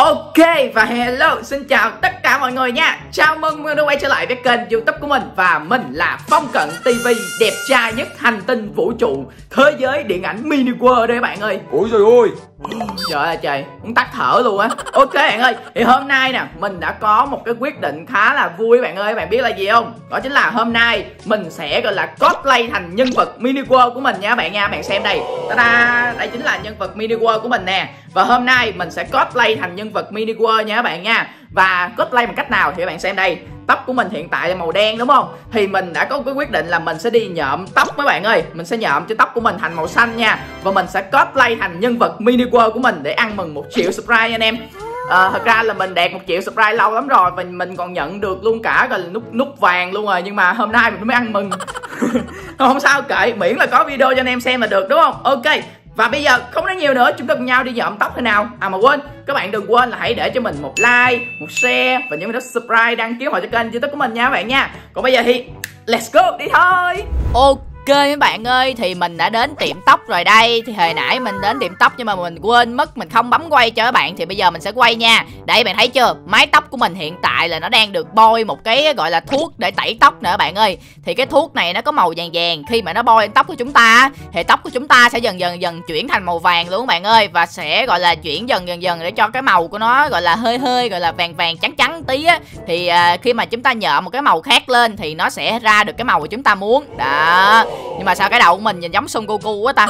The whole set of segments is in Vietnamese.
Ok và hello, xin chào tất cả mọi người nha. Chào mừng mình đã quay trở lại với kênh YouTube của mình. Và mình là Phong Cận TV, đẹp trai nhất hành tinh vũ trụ, thế giới điện ảnh Mini World đây các bạn ơi. Ôi trời ơi, trời ơi trời, muốn tắt thở luôn á. Ok bạn ơi, thì hôm nay nè, mình đã có một cái quyết định khá là vui bạn ơi. Bạn biết là gì không? Đó chính là hôm nay mình sẽ gọi là cosplay thành nhân vật Mini World của mình nha bạn nha. Bạn xem đây, ta-da, đây chính là nhân vật Mini World của mình nè. Và hôm nay mình sẽ cosplay thành nhân vật Mini World nha các bạn nha. Và cosplay bằng cách nào thì các bạn xem đây. Tóc của mình hiện tại là màu đen đúng không? Thì mình đã có cái quyết định là mình sẽ đi nhuộm tóc mấy bạn ơi. Mình sẽ nhuộm cho tóc của mình thành màu xanh nha. Và mình sẽ cosplay thành nhân vật Mini World của mình để ăn mừng 1 triệu subscribe anh em. Thật ra là mình đạt 1 triệu subscribe lâu lắm rồi. Và mình còn nhận được luôn cả gọi là nút vàng luôn rồi. Nhưng mà hôm nay mình mới ăn mừng. Không sao kệ, miễn là có video cho anh em xem là được đúng không? Ok. Và bây giờ không nói nhiều nữa, chúng ta cùng nhau đi nhuộm tóc thế nào. À mà quên, các bạn đừng quên là hãy để cho mình một like, một share và nhớ nút subscribe đăng ký họ cho kênh YouTube của mình nha các bạn nha. Còn bây giờ thì let's go, đi thôi. Ok mấy bạn ơi, thì mình đã đến tiệm tóc rồi đây. Thì hồi nãy mình đến tiệm tóc nhưng mà mình quên mất, mình không bấm quay cho các bạn. Thì bây giờ mình sẽ quay nha. Đây bạn thấy chưa, mái tóc của mình hiện tại là nó đang được bôi một cái gọi là thuốc để tẩy tóc nữa bạn ơi. Thì cái thuốc này nó có màu vàng vàng. Khi mà nó bôi lên tóc của chúng ta thì tóc của chúng ta sẽ dần dần chuyển thành màu vàng luôn bạn ơi. Và sẽ gọi là chuyển dần dần để cho cái màu của nó gọi là hơi gọi là vàng trắng tí á. Thì khi mà chúng ta nhợ một cái màu khác lên thì nó sẽ ra được cái màu mà chúng ta muốn. Đó. Nhưng mà sao cái đầu của mình nhìn giống Son Goku quá ta.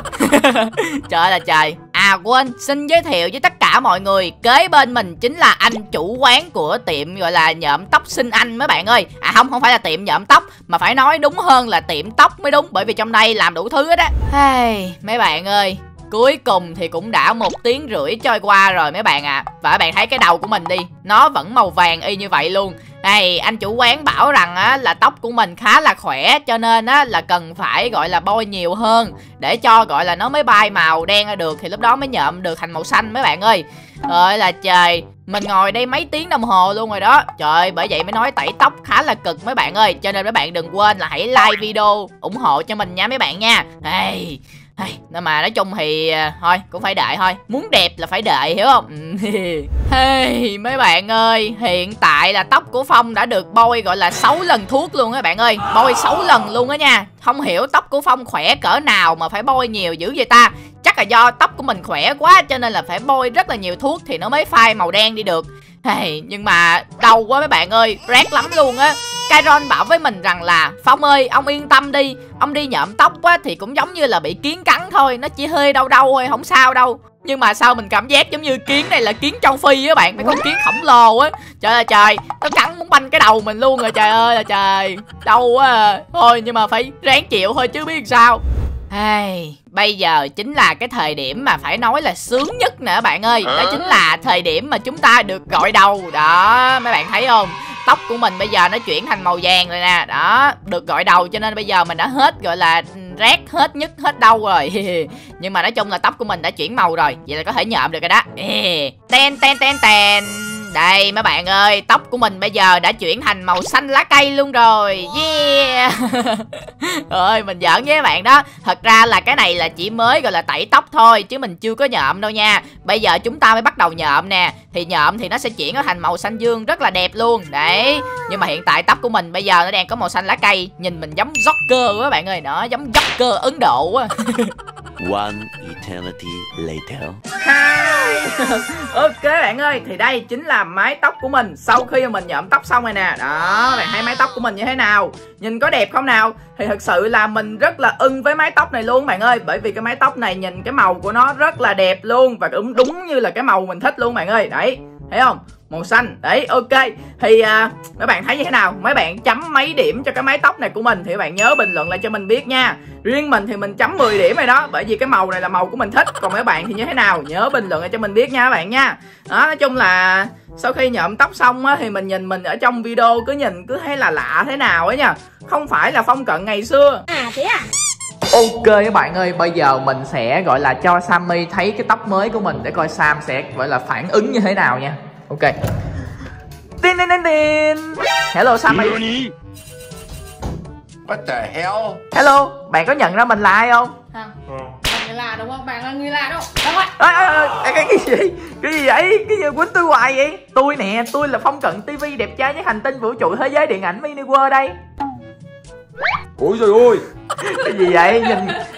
Trời ơi là trời. À quên, xin giới thiệu với tất cả mọi người, kế bên mình chính là anh chủ quán của tiệm gọi là nhuộm tóc Xin Anh mấy bạn ơi. À không, không phải là tiệm nhuộm tóc, mà phải nói đúng hơn là tiệm tóc mới đúng. Bởi vì trong đây làm đủ thứ hết á. Hey, mấy bạn ơi, cuối cùng thì cũng đã 1 tiếng rưỡi trôi qua rồi mấy bạn ạ. Và các bạn thấy cái đầu của mình đi, nó vẫn màu vàng y như vậy luôn. Này, anh chủ quán bảo rằng á, là tóc của mình khá là khỏe cho nên á, là cần phải gọi là bôi nhiều hơn để cho gọi là nó mới bay màu đen ra được, thì lúc đó mới nhuộm được thành màu xanh mấy bạn ơi. Ơi là trời, mình ngồi đây mấy tiếng đồng hồ luôn rồi đó. Trời, bởi vậy mới nói tẩy tóc khá là cực mấy bạn ơi. Cho nên mấy bạn đừng quên là hãy like video ủng hộ cho mình nha mấy bạn nha. Hey. Nhưng mà nói chung thì thôi cũng phải đợi thôi. Muốn đẹp là phải đợi hiểu không? Hey, mấy bạn ơi, hiện tại là tóc của Phong đã được bôi gọi là 6 lần thuốc luôn các bạn ơi. Bôi 6 lần luôn á nha. Không hiểu tóc của Phong khỏe cỡ nào mà phải bôi nhiều dữ vậy ta. Chắc là do tóc của mình khỏe quá cho nên là phải bôi rất là nhiều thuốc thì nó mới phai màu đen đi được. Hey, nhưng mà đau quá mấy bạn ơi, rát lắm luôn á. Kairon bảo với mình rằng là Phong ơi, ông yên tâm đi, ông đi nhuộm tóc á thì cũng giống như là bị kiến cắn thôi, nó chỉ hơi đau thôi, không sao đâu. Nhưng mà sao mình cảm giác giống như kiến này là kiến châu Phi á bạn, mấy con kiến khổng lồ á. Trời ơi trời, nó cắn muốn banh cái đầu mình luôn rồi, trời ơi là trời, đau quá à. Thôi nhưng mà phải ráng chịu thôi chứ biết sao. Hey, bây giờ chính là cái thời điểm mà phải nói là sướng nhất nè bạn ơi. Đó chính là thời điểm mà chúng ta được gội đầu. Đó, mấy bạn thấy không? Tóc của mình bây giờ nó chuyển thành màu vàng rồi nè. Đó, được gội đầu cho nên bây giờ mình đã hết gọi là rát, hết nhức, hết đau rồi. Nhưng mà nói chung là tóc của mình đã chuyển màu rồi, vậy là có thể nhuộm được rồi đó. Ten. Đây mấy bạn ơi, tóc của mình bây giờ đã chuyển thành màu xanh lá cây luôn rồi. Yeah. Ơi, mình giỡn với các bạn đó. Thật ra là cái này là chỉ mới gọi là tẩy tóc thôi chứ mình chưa có nhuộm đâu nha. Bây giờ chúng ta mới bắt đầu nhuộm nè. Thì nhuộm thì nó sẽ chuyển nó thành màu xanh dương rất là đẹp luôn. Đấy. Nhưng mà hiện tại tóc của mình bây giờ nó đang có màu xanh lá cây, nhìn mình giống Joker quá bạn ơi. Đó, giống Joker Ấn Độ quá. One eternity later. Ok bạn ơi, thì đây chính là mái tóc của mình sau khi mà mình nhuộm tóc xong rồi nè. Đó, bạn thấy mái tóc của mình như thế nào? Nhìn có đẹp không nào? Thì thật sự là mình rất là ưng với mái tóc này luôn bạn ơi. Bởi vì cái mái tóc này nhìn cái màu của nó rất là đẹp luôn. Và cũng đúng như là cái màu mình thích luôn bạn ơi. Đấy, thấy không? Màu xanh. Đấy, ok. Thì mấy bạn thấy như thế nào? Mấy bạn chấm mấy điểm cho cái mái tóc này của mình thì các bạn nhớ bình luận lại cho mình biết nha. Riêng mình thì mình chấm 10 điểm rồi đó. Bởi vì cái màu này là màu của mình thích. Còn mấy bạn thì như thế nào? Nhớ bình luận lại cho mình biết nha các bạn nha. Đó, nói chung là sau khi nhuộm tóc xong á, thì mình nhìn mình ở trong video cứ nhìn cứ thấy là lạ thế nào ấy nha. Không phải là Phong Cận ngày xưa. À thế à? Ok các bạn ơi, bây giờ mình sẽ gọi là cho Sammy thấy cái tóc mới của mình để coi Sam sẽ gọi là phản ứng như thế nào nha. Ok. Tin. Hello Sammy. What the hell? Hello, bạn có nhận ra mình là ai không? Không. Mình là đúng không? Bạn là người là đúng không? Cái gì vậy? Cái gì quýnh tôi hoài vậy? Tôi nè, tôi là Phong Cận TV, đẹp trai nhất hành tinh vũ trụ thế giới điện ảnh Mini World đây. Ôi trời ơi. Cái gì vậy?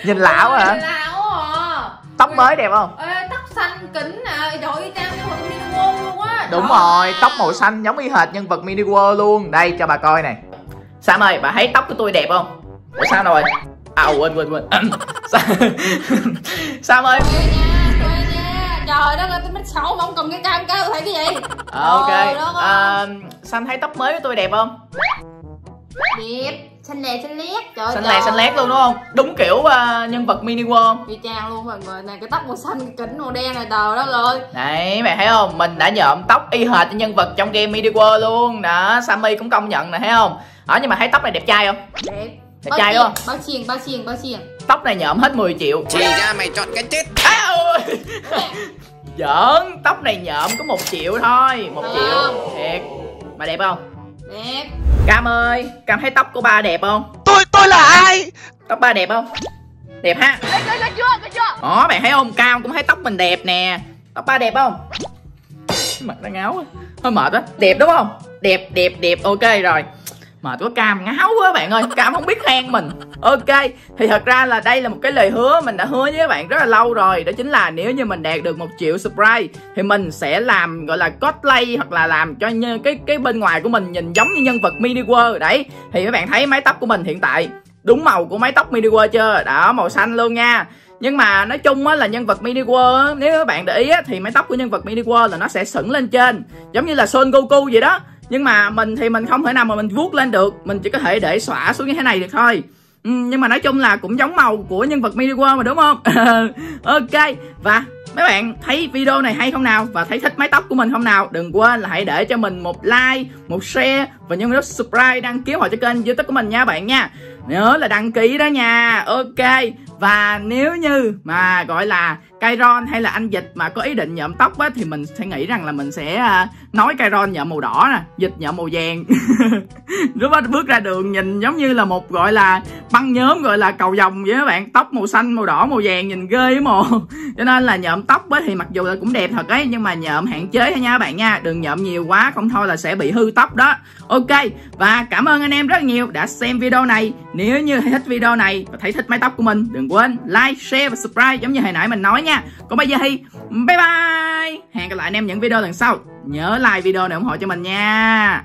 Nhìn lão hả? Lão hả? Tóc mới đẹp không? Ê, tóc xanh kính nè, đội y chang giống Mini World luôn á. Đúng rồi, tóc màu xanh giống y hệt nhân vật Mini World luôn. Đây cho bà coi này. Sam ơi, bà thấy tóc của tôi đẹp không? Ủa sao rồi? À quên. Sam ơi. Trời đất ơi, tôi mít 6 mà ông cầm cái cam cao thấy cái gì? Ok. Sam thấy tóc mới của tôi đẹp không? Đẹp, xanh lét. Trời ơi. Xanh lét luôn đúng không? Đúng kiểu nhân vật Mini World. Y chang luôn mọi người. Này cái tóc màu xanh cái kính màu đen này tờ đó rồi. Đấy, mày thấy không? Mình đã nhuộm tóc y hệt cho nhân vật trong game Mini World luôn. Đó, Sammy cũng công nhận nè thấy không? Đó, nhưng mà thấy tóc này đẹp trai không? Đẹp. Đẹp trai đúng không? Bao chiền. Tóc này nhộm hết 10 triệu. Chì ra mày chọn cái chết. À, ôi. Giỡn, tóc này nhộm có 1 triệu thôi. 1 triệu. Thiệt. Mà đẹp không? Đẹp. Cam ơi, Cam thấy tóc của ba đẹp không? Tôi là ai? Tóc ba đẹp không? Đẹp ha. Có chưa? Đó, bạn thấy không? Cam cũng thấy tóc mình đẹp nè. Tóc ba đẹp không? Mặt nó ngáo quá. Hơi mệt quá. Đẹp đúng không? Đẹp. Ok rồi. Mệt quá, Cam ngáo quá bạn ơi, Cam không biết khen mình. Ok, thì thật ra là đây là một cái lời hứa mình đã hứa với các bạn rất là lâu rồi. Đó chính là nếu như mình đạt được 1 triệu subscribe thì mình sẽ làm gọi là cosplay, hoặc là làm cho cái bên ngoài của mình nhìn giống như nhân vật Mini World. Đấy, thì các bạn thấy mái tóc của mình hiện tại đúng màu của mái tóc Mini World chưa? Đó, màu xanh luôn nha. Nhưng mà nói chung á, là nhân vật Mini World, nếu các bạn để ý á, thì mái tóc của nhân vật Mini World là nó sẽ sững lên trên, giống như là Son Goku vậy đó. Nhưng mà mình thì mình không thể nào mà mình vuốt lên được. Mình chỉ có thể để xõa xuống như thế này được thôi. Nhưng mà nói chung là cũng giống màu của nhân vật Mini World mà đúng không? Ok. Và mấy bạn thấy video này hay không nào? Và thấy thích mái tóc của mình không nào? Đừng quên là hãy để cho mình một like, một share và nhấn nút subscribe, đăng ký họ cho kênh YouTube của mình nha bạn nha. Nhớ là đăng ký đó nha. Ok. Và nếu như mà gọi là Kairon hay là anh Dịch mà có ý định nhuộm tóc á, thì mình sẽ nghĩ rằng là mình sẽ nói Kairon nhuộm màu đỏ nè, Dịch nhuộm màu vàng. Lúc đó bước ra đường nhìn giống như là một gọi là băng nhóm, gọi là cầu vồng vậy các bạn. Tóc màu xanh, màu đỏ, màu vàng nhìn ghê ấy mồ. Cho nên là nhuộm tóc á thì mặc dù là cũng đẹp thật ấy, nhưng mà nhuộm hạn chế thôi nha các bạn nha. Đừng nhuộm nhiều quá, không thôi là sẽ bị hư tóc đó. Ok, và cảm ơn anh em rất nhiều đã xem video này. Nếu như thấy thích video này và thấy thích mái tóc của mình, đừng quên like, share và subscribe giống như hồi nãy mình nói nha. Còn bây giờ thì bye bye. Hẹn gặp lại anh em những video lần sau. Nhớ like video để ủng hộ cho mình nha.